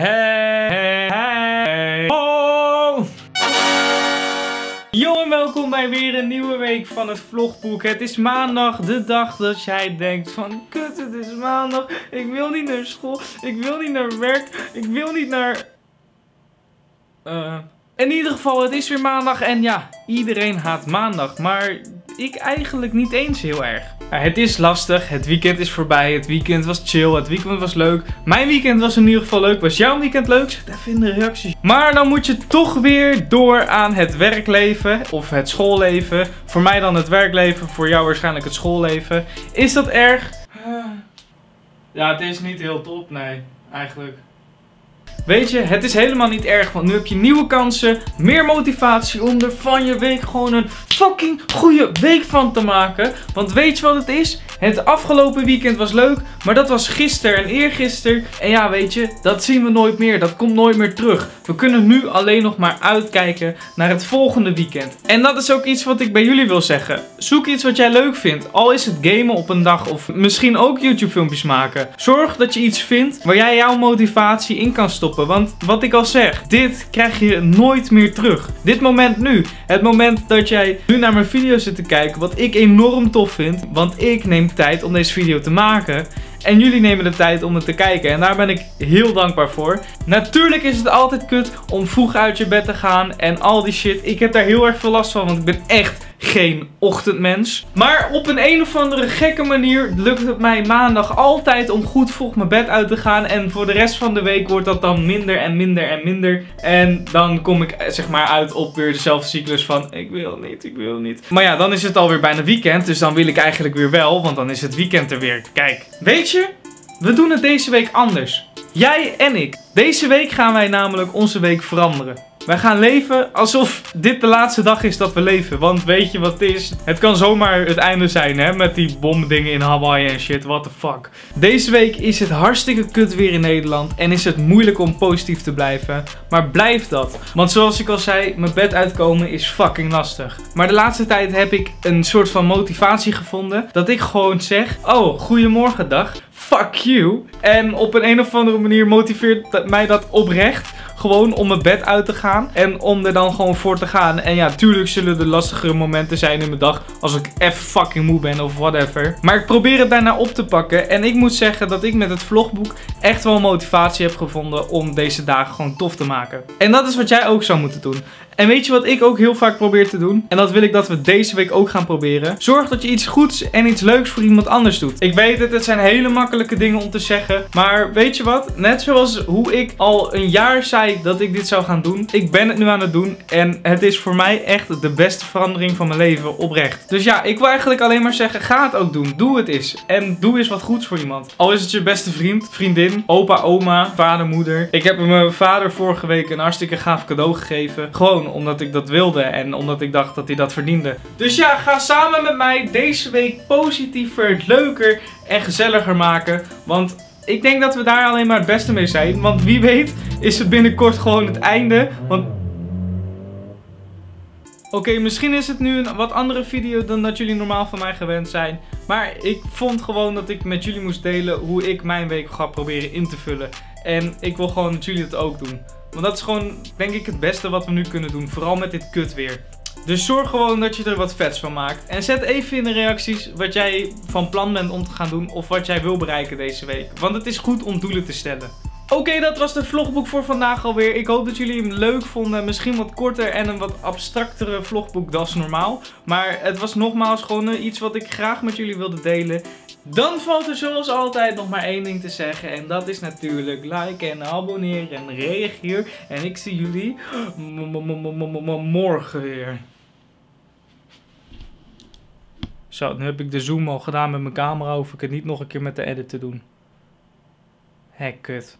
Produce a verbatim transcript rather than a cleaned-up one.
Hey, hey, hey, oh! Jongen, welkom bij weer een nieuwe week van het vlogboek. Het is maandag, de dag dat jij denkt van... Kut, het is maandag. Ik wil niet naar school. Ik wil niet naar werk. Ik wil niet naar... Uh. In ieder geval, het is weer maandag. En ja, iedereen haat maandag. Maar... ik eigenlijk niet eens heel erg. Maar het is lastig, het weekend is voorbij, het weekend was chill, het weekend was leuk. Mijn weekend was in ieder geval leuk, was jouw weekend leuk? Zeg even in de reacties. Maar dan moet je toch weer door aan het werkleven of het schoolleven. Voor mij dan het werkleven, voor jou waarschijnlijk het schoolleven. Is dat erg? Ja, het is niet heel top, nee, eigenlijk. Weet je, het is helemaal niet erg, want nu heb je nieuwe kansen, meer motivatie om er van je week gewoon een fucking goede week van te maken. Want weet je wat het is? Het afgelopen weekend was leuk, maar dat was gisteren en eergisteren. En ja, weet je, dat zien we nooit meer, dat komt nooit meer terug. We kunnen nu alleen nog maar uitkijken naar het volgende weekend. En dat is ook iets wat ik bij jullie wil zeggen. Zoek iets wat jij leuk vindt, al is het gamen op een dag of misschien ook YouTube filmpjes maken. Zorg dat je iets vindt waar jij jouw motivatie in kan stoppen. Want wat ik al zeg, dit krijg je nooit meer terug. Dit moment nu. Het moment dat jij nu naar mijn video zit te kijken. Wat ik enorm tof vind. Want ik neem tijd om deze video te maken. En jullie nemen de tijd om het te kijken. En daar ben ik heel dankbaar voor. Natuurlijk is het altijd kut om vroeg uit je bed te gaan. En al die shit. Ik heb daar heel erg veel last van. Want ik ben echt geen ochtendmens. Maar op een een of andere gekke manier lukt het mij maandag altijd om goed vroeg mijn bed uit te gaan. En voor de rest van de week wordt dat dan minder en minder en minder. En dan kom ik zeg maar uit op weer dezelfde cyclus van ik wil niet, ik wil niet. Maar ja, dan is het alweer bijna weekend. Dus dan wil ik eigenlijk weer wel, want dan is het weekend er weer. Kijk, weet je, we doen het deze week anders. Jij en ik. Deze week gaan wij namelijk onze week veranderen. Wij gaan leven alsof dit de laatste dag is dat we leven. Want weet je wat het is? Het kan zomaar het einde zijn, hè? Met die bomdingen in Hawaii en shit. What the fuck. Deze week is het hartstikke kut weer in Nederland. En is het moeilijk om positief te blijven. Maar blijf dat. Want zoals ik al zei, mijn bed uitkomen is fucking lastig. Maar de laatste tijd heb ik een soort van motivatie gevonden. Dat ik gewoon zeg, oh, goedemorgen dag. Fuck you. En op een, een of andere manier motiveert mij dat oprecht. Gewoon om mijn bed uit te gaan. En om er dan gewoon voor te gaan. En ja, tuurlijk zullen er lastigere momenten zijn in mijn dag. Als ik even fucking moe ben of whatever. Maar ik probeer het daarna op te pakken. En ik moet zeggen dat ik met het vlogboek echt wel motivatie heb gevonden. Om deze dagen gewoon tof te maken. En dat is wat jij ook zou moeten doen. En weet je wat ik ook heel vaak probeer te doen? En dat wil ik dat we deze week ook gaan proberen. Zorg dat je iets goeds en iets leuks voor iemand anders doet. Ik weet het, het zijn hele makkelijke dingen om te zeggen. Maar weet je wat? Net zoals hoe ik al een jaar zei dat ik dit zou gaan doen. Ik ben het nu aan het doen. En het is voor mij echt de beste verandering van mijn leven, oprecht. Dus ja, ik wil eigenlijk alleen maar zeggen, ga het ook doen. Doe het eens. En doe eens wat goeds voor iemand. Al is het je beste vriend, vriendin, opa, oma, vader, moeder. Ik heb mijn vader vorige week een hartstikke gaaf cadeau gegeven. Gewoon omdat ik dat wilde en omdat ik dacht dat hij dat verdiende. Dus ja, ga samen met mij deze week positiever, leuker en gezelliger maken. Want ik denk dat we daar alleen maar het beste mee zijn. Want wie weet is het binnenkort gewoon het einde. Want... Oké, okay, misschien is het nu een wat andere video dan dat jullie normaal van mij gewend zijn. Maar ik vond gewoon dat ik met jullie moest delen hoe ik mijn week ga proberen in te vullen. En ik wil gewoon dat jullie dat ook doen. Want dat is gewoon, denk ik, het beste wat we nu kunnen doen. Vooral met dit kut weer. Dus zorg gewoon dat je er wat vets van maakt. En zet even in de reacties wat jij van plan bent om te gaan doen. Of wat jij wil bereiken deze week. Want het is goed om doelen te stellen. Oké, okay, dat was de vlogboek voor vandaag alweer. Ik hoop dat jullie hem leuk vonden. Misschien wat korter en een wat abstractere vlogboek dan normaal. Maar het was nogmaals gewoon iets wat ik graag met jullie wilde delen. Dan valt er zoals altijd nog maar één ding te zeggen. En dat is natuurlijk like en abonneer en reageer. En ik zie jullie morgen weer. Zo, nu heb ik de zoom al gedaan met mijn camera. Hoef ik het niet nog een keer met de edit te doen. Hé, kut.